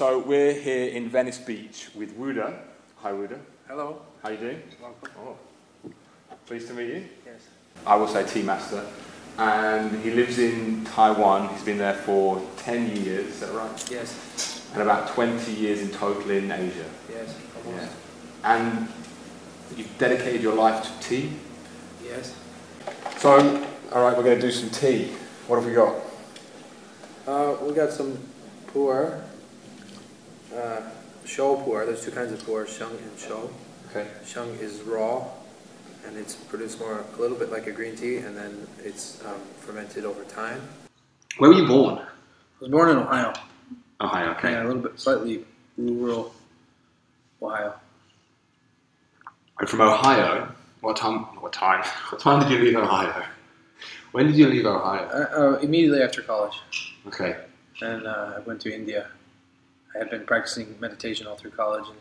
So we're here in Venice Beach with Wu De. Hi, Wu De. Hello. How you doing? Welcome. Oh. Pleased to meet you. Yes. I will say tea master, and he lives in Taiwan. He's been there for 10 years. Is that right? Yes. And about 20 years in total in Asia. Yes. Yeah. And you've dedicated your life to tea. Yes. So, all right, we're going to do some tea. What have we got? We got some puerh, shou puerh. There's two kinds of puerh, sheng and shou. Okay. Sheng is raw, and it's produced more a little bit like a green tea, and then it's fermented over time. Where were you born? I was born in Ohio. Ohio, okay. Yeah, a little bit, slightly rural Ohio. And from Ohio, what time did you leave Ohio? When did you leave Ohio? Immediately after college. Okay. And I went to India. I had been practicing meditation all through college, and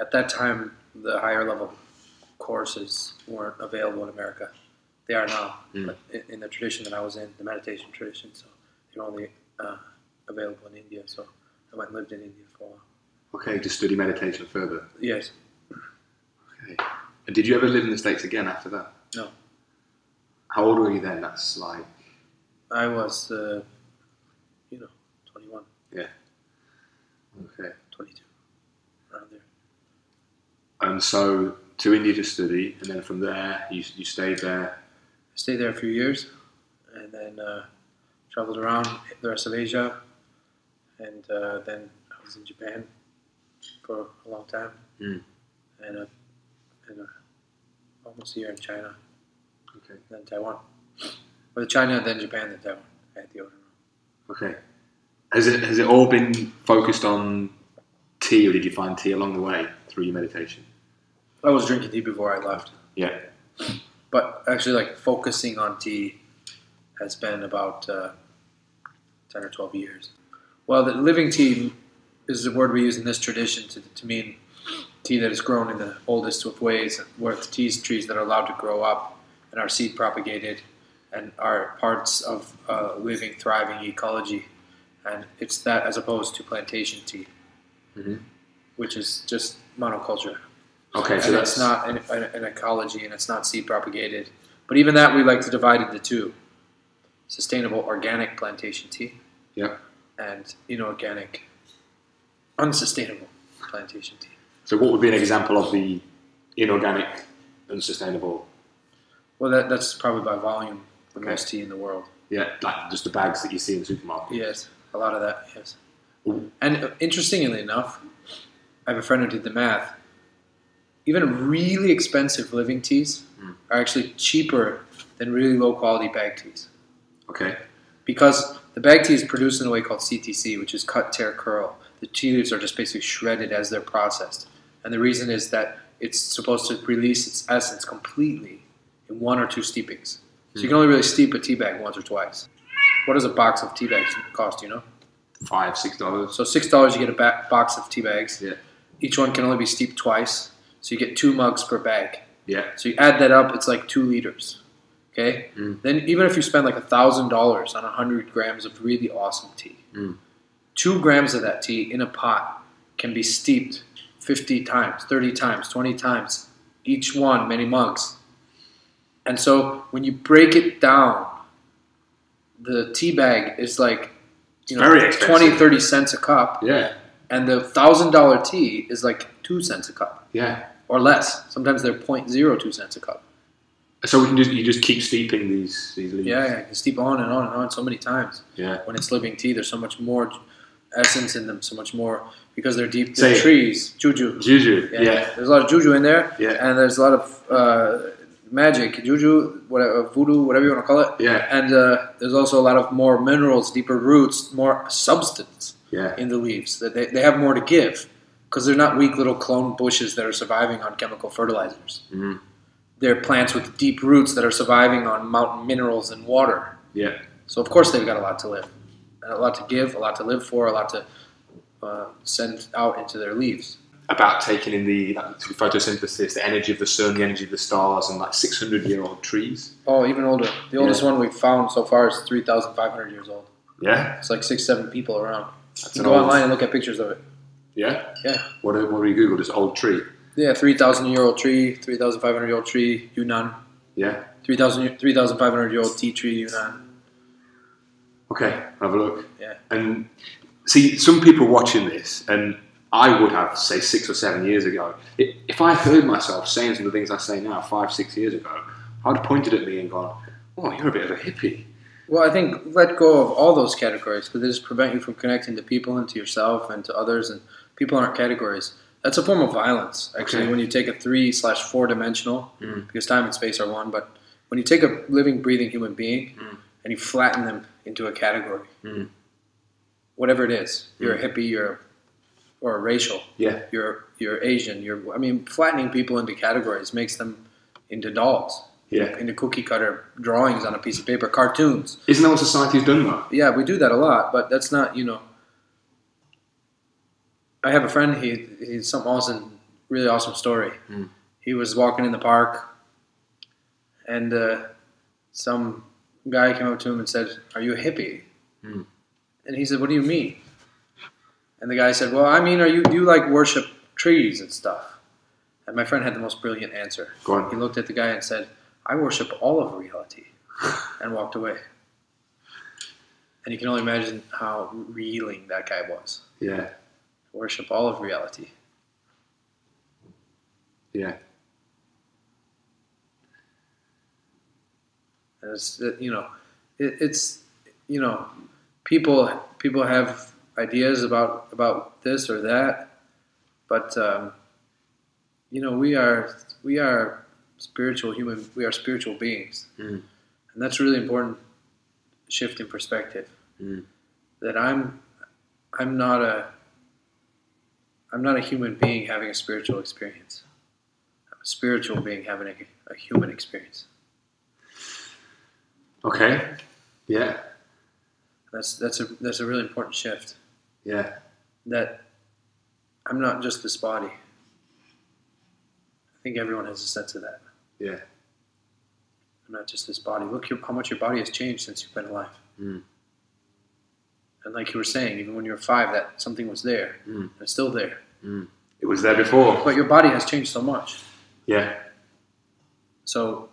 at that time, the higher level courses weren't available in America. They are now, but in the tradition that I was in, the meditation tradition, so they were only available in India, so I went and lived in India for a while. Okay, to study meditation further? Yes. Okay. And did you ever live in the States again after that? No. How old were you then? That's like... I was, 21. Yeah. Okay. 22. Around there. And so, to India to study, and then from there, you stayed there? I stayed there a few years, and then traveled around the rest of Asia, and then I was in Japan for a long time, and almost a year in China. Okay. Then Taiwan. Well, China, then Japan, then Taiwan. I had the order. Okay. Has it all been focused on tea, or did you find tea along the way through your meditation? I was drinking tea before I left. Yeah. But actually, like, focusing on tea has been about 10 or 12 years. Well, the living tea is the word we use in this tradition to mean tea that is grown in the oldest of ways, where trees that are allowed to grow up and are seed propagated and are parts of living, thriving ecology. And it's that as opposed to plantation tea, which is just monoculture. Okay, so that's not an ecology, and it's not seed propagated. But even that, we like to divide into two: sustainable organic plantation tea, and inorganic, unsustainable plantation tea. So what would be an example of the inorganic, unsustainable? Well, that's probably by volume the most tea in the world. Yeah, like just the bags that you see in the supermarket. Yes, a lot of that, yes. And interestingly enough, I have a friend who did the math. Even really expensive living teas are actually cheaper than really low-quality bag teas. Okay. Because the bag tea is produced in a way called CTC, which is cut, tear, curl. The tea leaves are just basically shredded as they're processed. And the reason is that it's supposed to release its essence completely in one or two steepings. So you can only really steep a tea bag once or twice. What does a box of tea bags cost, you know? $5, $6. So $6 you get a box of tea bags. Yeah. Each one can only be steeped twice. So you get 2 mugs per bag. Yeah. So you add that up, it's like 2 liters. Okay? Then even if you spend like $1,000 on 100 grams of really awesome tea, 2 grams of that tea in a pot can be steeped 50 times, 30 times, 20 times, each one many mugs. And so when you break it down, the tea bag is like, you know, 20, 30 cents a cup. Yeah. And the $1,000 tea is like 2 cents a cup. Yeah. Or less. Sometimes they're 0.02 cents a cup. So we can just, you just keep steeping these leaves. Yeah, you can steep on and on and on so many times. Yeah. When it's living tea, there's so much more essence in them, so much more, because they're deep, they're trees. Juju. Juju, yeah. There's a lot of juju in there. Yeah. And there's a lot of... magic, juju, whatever, voodoo, whatever you want to call it. Yeah. And there's also a lot of more minerals, deeper roots, more substance in the leaves. That they have more to give, because they're not weak little clone bushes that are surviving on chemical fertilizers. They're plants with deep roots that are surviving on mountain minerals and water. Yeah. So of course they've got a lot to live, and a lot to give, a lot to live for, a lot to send out into their leaves. About taking in the photosynthesis, the energy of the sun, the energy of the stars, and like 600-year-old trees. Oh, even older. The oldest one we've found so far is 3,500 years old. Yeah. It's like 6, 7 people around. That's you can go online and look at pictures of it. Yeah? Yeah. What do you Google? This old tree? Yeah, 3,000-year-old tree, 3,500-year-old tree, Yunnan. Yeah? 3,500-year-old tea tree, Yunnan. Okay, have a look. Yeah. And see, some people watching this, and I would have, say, 6 or 7 years ago, if I heard myself saying some of the things I say now 5, 6 years ago, I would have pointed at me and gone, oh, you're a bit of a hippie. Well, I think let go of all those categories, because they just prevent you from connecting to people and to yourself and to others, and people aren't categories. That's a form of violence, actually, okay, when you take a 3/4 dimensional, because time and space are one, but when you take a living, breathing human being and you flatten them into a category, whatever it is, you're a hippie, or a racial, you're Asian, I mean, flattening people into categories makes them into dolls. Yeah, into cookie cutter drawings on a piece of paper, cartoons. Isn't that what society's done though? Yeah, we do that a lot, but that's not, you know. I have a friend. He's some awesome, really awesome story. He was walking in the park, and some guy came up to him and said, "Are you a hippie?" And he said, "What do you mean?" And the guy said, "Well, I mean, do you like worship trees and stuff?" And my friend had the most brilliant answer. Go on. He looked at the guy and said, "I worship all of reality," and walked away. And you can only imagine how reeling that guy was. Yeah. Worship all of reality. Yeah. And it's, you know, it's, you know, people have ideas about this or that, but you know, we are spiritual human. We are spiritual beings, and that's a really important shift in perspective. That I'm not a human being having a spiritual experience. I'm a spiritual being having a human experience. Okay, yeah. That's a really important shift. Yeah. That I'm not just this body. I think everyone has a sense of that. Yeah. I'm not just this body. Look how much your body has changed since you've been alive. And like you were saying, even when you were 5, that something was there. And it's still there. It was there before. But your body has changed so much. Yeah. So,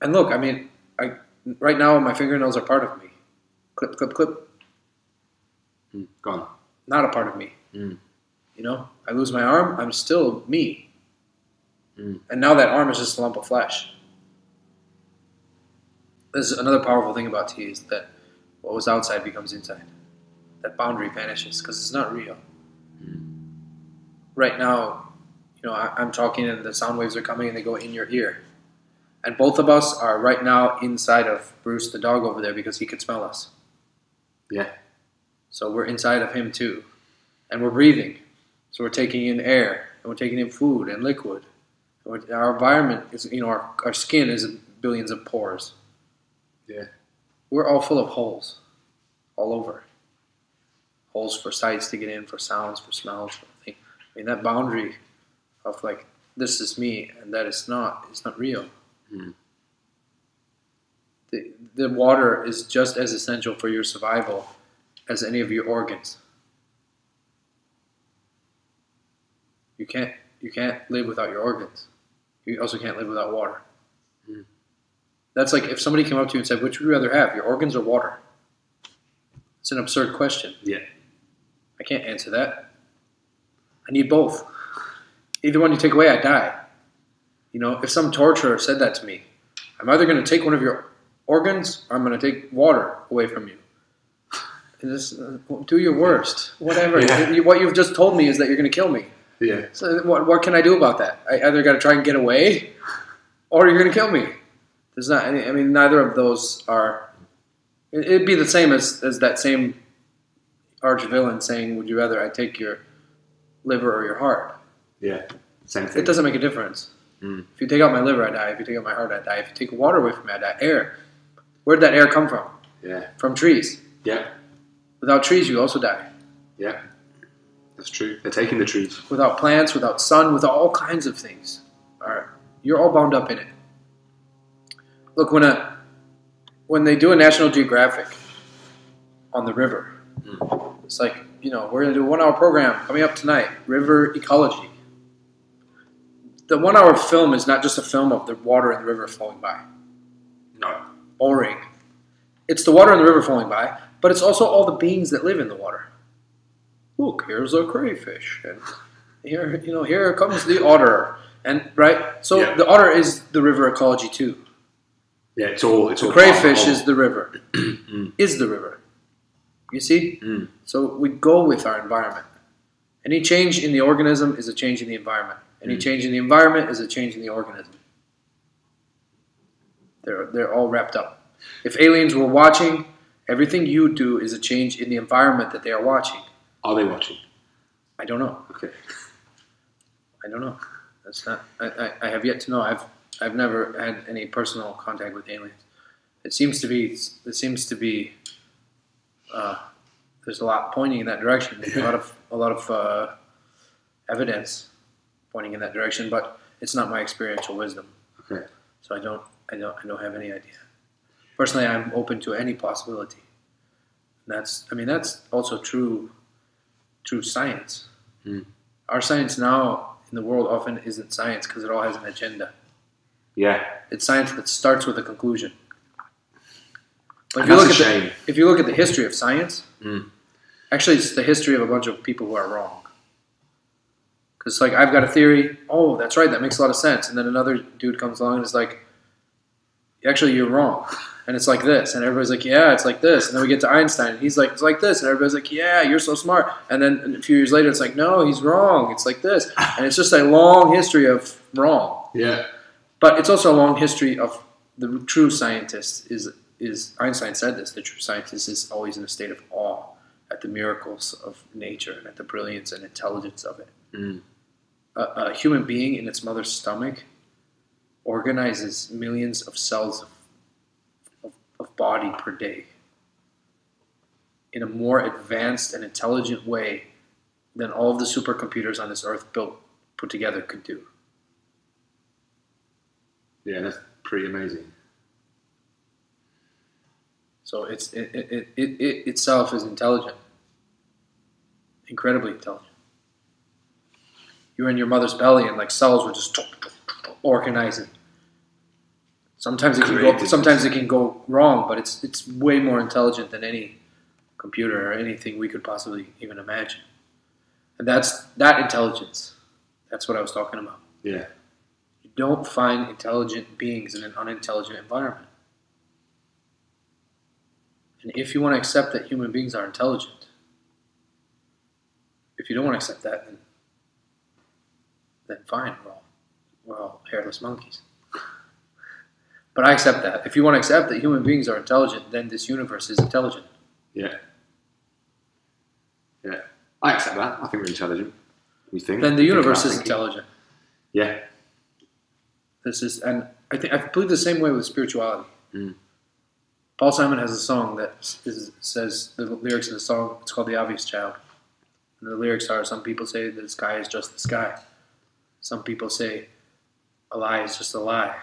and look, I mean, right now my fingernails are part of me. Clip, clip, clip. Gone. Not a part of me. You know, I lose my arm, I'm still me. And now that arm is just a lump of flesh. This is another powerful thing about tea, is that what was outside becomes inside. That boundary vanishes because it's not real. Right now, you know, I'm talking and the sound waves are coming and they go in your ear. And both of us are right now inside of Bruce the dog over there because he could smell us. Yeah. So we're inside of him too. And we're breathing. So we're taking in air and we're taking in food and liquid. Our environment is, you know, our skin is billions of pores. Yeah. We're all full of holes, all over. Holes for sights to get in, for sounds, for smells. I mean, that boundary of like, this is me and that is not, it's not real. The water is just as essential for your survival as any of your organs. You can't live without your organs. You also can't live without water. That's like if somebody came up to you and said, which would you rather have, your organs or water? It's an absurd question. Yeah. I can't answer that. I need both. Either one you take away, I die. You know, if some torturer said that to me, I'm either going to take one of your organs or I'm going to take water away from you. And just do your worst. Whatever. Yeah. What you've just told me is that you're going to kill me. Yeah. So what can I do about that? I either got to try and get away, or you're going to kill me. There's not any. I mean, neither of those are. It'd be the same as that same arch villain saying, "Would you rather I take your liver or your heart?" Yeah, same thing. It doesn't make a difference. If you take out my liver, I die. If you take out my heart, I die. If you take water away from me, I die. Air. Where'd that air come from? Yeah. From trees. Yeah. Without trees, you also die. Yeah. That's true. They're taking the trees. Without plants, without sun, without all kinds of things. All right. You're all bound up in it. Look, when they do a National Geographic on the river, It's like, you know, we're going to do a 1-hour program coming up tonight, river ecology. The 1-hour film is not just a film of the water and the river flowing by. No. Boring. It's the water and the river flowing by, but it's also all the beings that live in the water. Look, here's a crayfish, and here, you know, here comes the otter, and right. So yeah. The otter is the river ecology too. Yeah, it's all. It's the all crayfish is the river. Is the river. You see. Mm. So we go with our environment. Any change in the organism is a change in the environment. Any change in the environment is a change in the organism. They're all wrapped up. If aliens were watching, everything you do is a change in the environment that they are watching. Are they watching? I don't know. Okay. I don't know. That's not. I have yet to know. I've never had any personal contact with aliens. It seems to be. There's a lot pointing in that direction. There's a lot of evidence pointing in that direction, but it's not my experiential wisdom. Okay. So I don't have any idea. Personally, I'm open to any possibility. And that's also true science. Mm. Our science now in the world often isn't science because it all has an agenda. Yeah. It's science that starts with a conclusion. But if you look at the history of science, actually it's the history of a bunch of people who are wrong. Because, like, I've got a theory. Oh, that's right. That makes a lot of sense. And then another dude comes along and is like, actually, you're wrong. And it's like this. And everybody's like, yeah, it's like this. And then we get to Einstein. And he's like, it's like this. And everybody's like, yeah, you're so smart. And then a few years later, it's like, no, he's wrong. It's like this. And it's just a long history of wrong. Yeah. But it's also a long history of the true scientist is Einstein said this. The true scientist is always in a state of awe at the miracles of nature and at the brilliance and intelligence of it. Mm. A human being in its mother's stomach organizes millions of cells of body per day in a more advanced and intelligent way than all of the supercomputers on this earth put together could do. Yeah, that's pretty amazing. So it itself is intelligent, incredibly intelligent. You're in your mother's belly, and like cells were just organizing. Sometimes it can go wrong, but it's way more intelligent than any computer or anything we could possibly even imagine. And that's that intelligence. That's what I was talking about. Yeah. You don't find intelligent beings in an unintelligent environment. And if you want to accept that human beings are intelligent, if you don't want to accept that, then fine, we're all hairless monkeys. But I accept that. If you want to accept that human beings are intelligent, then this universe is intelligent. Yeah. Yeah. I accept that. I think we're intelligent. We think. Then the universe is intelligent. Yeah. This is, and I believe the same way with spirituality. Mm. Paul Simon has a song that says the lyrics in the song. It's called "The Obvious Child," and the lyrics are: some people say the sky is just the sky. Some people say a lie is just a lie,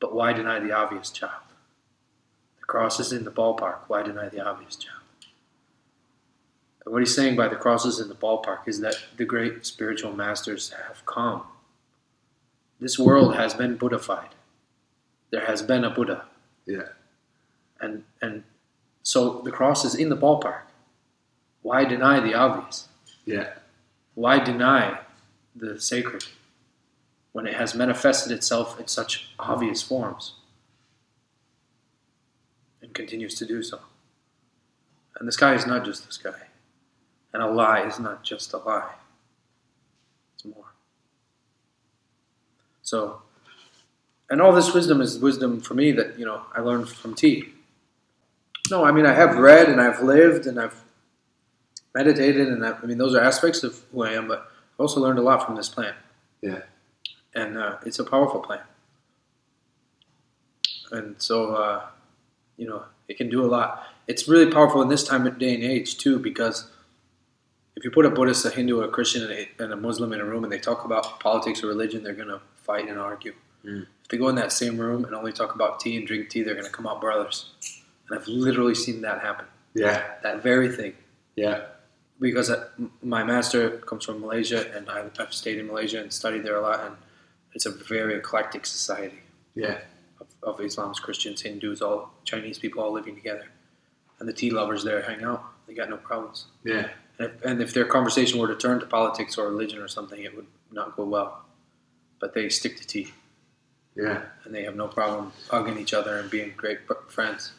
but why deny the obvious child? The cross is in the ballpark, why deny the obvious child? And what he's saying by the cross is in the ballpark is that the great spiritual masters have come. This world has been Buddhified. There has been a Buddha. Yeah. And so the cross is in the ballpark. Why deny the obvious? Yeah. Why deny the sacred, when it has manifested itself in such obvious forms and continues to do so? And the sky is not just the sky, and a lie is not just a lie. It's more. So, and all this wisdom is wisdom for me that, you know, I learned from tea. No, I mean, I have read and I've lived and I've meditated and I mean, those are aspects of who I am, but also learned a lot from this plant. Yeah. And it's a powerful plant. And so, you know, it can do a lot. It's really powerful in this time of day and age, too, because if you put a Buddhist, a Hindu, a Christian, and a Muslim in a room and they talk about politics or religion, they're going to fight and argue. Mm. If they go in that same room and only talk about tea and drink tea, they're going to come out brothers. And I've literally seen that happen. Yeah. That very thing. Yeah. Because my master comes from Malaysia, and I've stayed in Malaysia and studied there a lot, and it's a very eclectic society. Yeah. Of Islams, Christians, Hindus, all Chinese people all living together. And the tea lovers there hang out. They got no problems. Yeah. And if their conversation were to turn to politics or religion or something, it would not go well. But they stick to tea. Yeah. And they have no problem hugging each other and being great friends.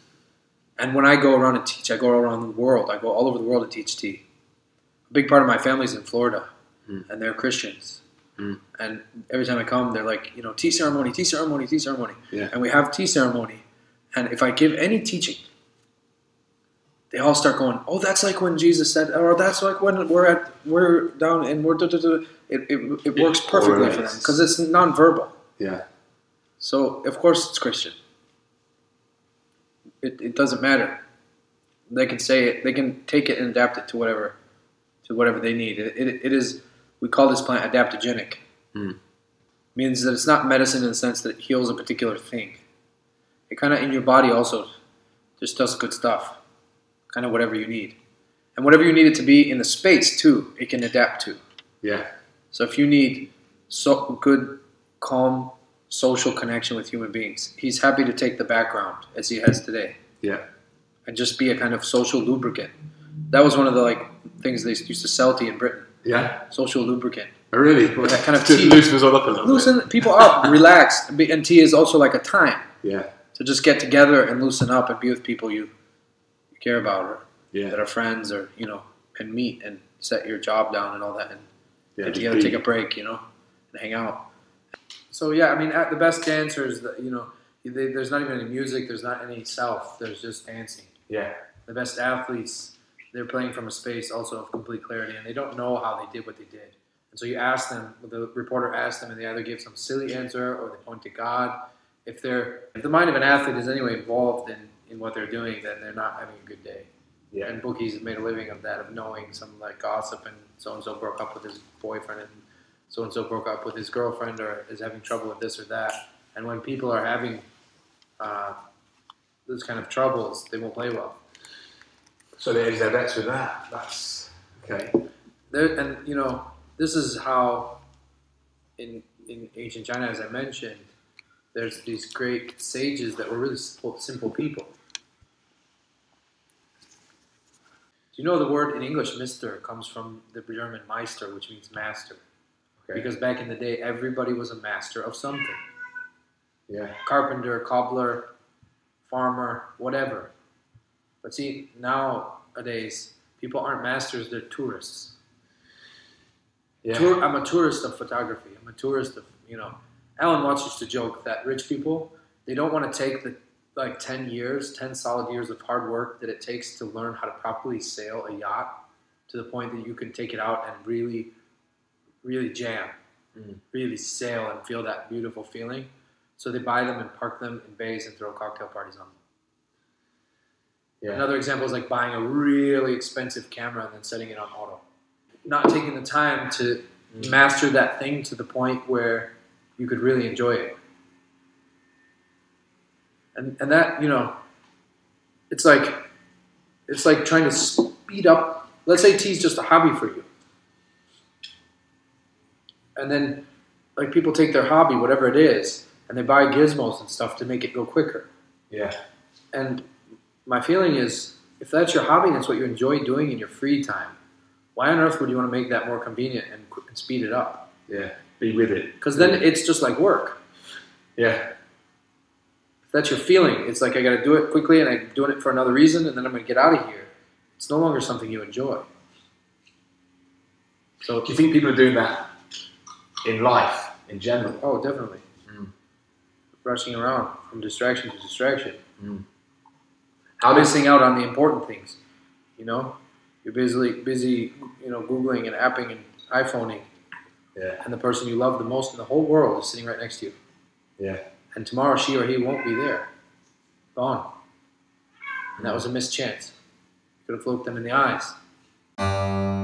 And when I go around and teach, I go around the world. I go all over the world and teach tea. A big part of my family's in Florida, and they're Christians. Mm. And every time I come, they're like, you know, tea ceremony, tea ceremony, tea ceremony. Yeah. And we have tea ceremony. And if I give any teaching, they all start going, oh, that's like when Jesus said, or that's like when we're down and we're da-da-da. It works perfectly for them because it's nonverbal. Yeah. So, of course, it's Christian. It doesn't matter. They can say it. They can take it and adapt it to whatever they need. It is, we call this plant adaptogenic. Mm. Means that it's not medicine in the sense that it heals a particular thing. It kind of, in your body also, just does good stuff. Kind of whatever you need. And whatever you need it to be in the space, too, it can adapt to. Yeah. So if you need so good, calm, social connection with human beings, he's happy to take the background, as he has today. Yeah. And just be a kind of social lubricant. That was one of the things they used to sell tea in Britain. Yeah. Social lubricant. Oh, really? Well, that kind of tea. Loosens all up a little bit. Loosen people up, relax. And tea is also like a time. Yeah. To just get together and loosen up and be with people you care about, or that are friends, or, you know, and meet and set your job down and all that, and get together, take a break, you know, and hang out. So yeah, I mean, at the best dancers, you know, there's not even any music, there's not any self, there's just dancing. Yeah. The best athletes, they're playing from a space also of complete clarity, and they don't know how they did what they did. And so you ask them, the reporter asked them, and they either give some silly answer or they point to God. If the mind of an athlete is anyway involved in what they're doing, then they're not having a good day. Yeah. And bookies have made a living of that, of knowing some gossip, and so-and-so broke up with his boyfriend, and so-and-so broke up with his girlfriend, or is having trouble with this or that. And when people are having those kind of troubles, they won't play well. So they edge their bets with that. That's okay. And you know, this is how in ancient China, as I mentioned, there's these great sages that were really simple people. Do you know the word in English, mister, comes from the German Meister, which means master? Okay. Because back in the day, everybody was a master of something. Yeah. Carpenter, cobbler, farmer, whatever. But see, nowadays, people aren't masters, they're tourists. Yeah. I'm a tourist of photography. I'm a tourist of, you know... Alan Watts used to joke that rich people, they don't want to take the 10 solid years of hard work that it takes to learn how to properly sail a yacht to the point that you can take it out and really, really jam, really sail and feel that beautiful feeling. So they buy them and park them in bays and throw cocktail parties on them. Yeah. Another example is buying a really expensive camera and then setting it on auto. Not taking the time to master that thing to the point where you could really enjoy it. And that, you know, it's like trying to speed up. Let's say tea's just a hobby for you. And then people take their hobby, whatever it is, and they buy gizmos and stuff to make it go quicker. Yeah. And my feeling is, if that's your hobby and it's what you enjoy doing in your free time, why on earth would you want to make that more convenient and speed it up? Yeah. Be with it. Because then it's just like work. Yeah. If that's your feeling, it's like I got to do it quickly and I'm doing it for another reason and then I'm going to get out of here. It's no longer something you enjoy. So, do you think people are doing that in life, in general? Oh, definitely. Rushing around from distraction to distraction. How missing out on the important things, you know? You're busy, you know, Googling and apping and iPhoning. Yeah. And the person you love the most in the whole world is sitting right next to you. Yeah. And tomorrow she or he won't be there. Gone. And that was a missed chance. Could have looked them in the eyes.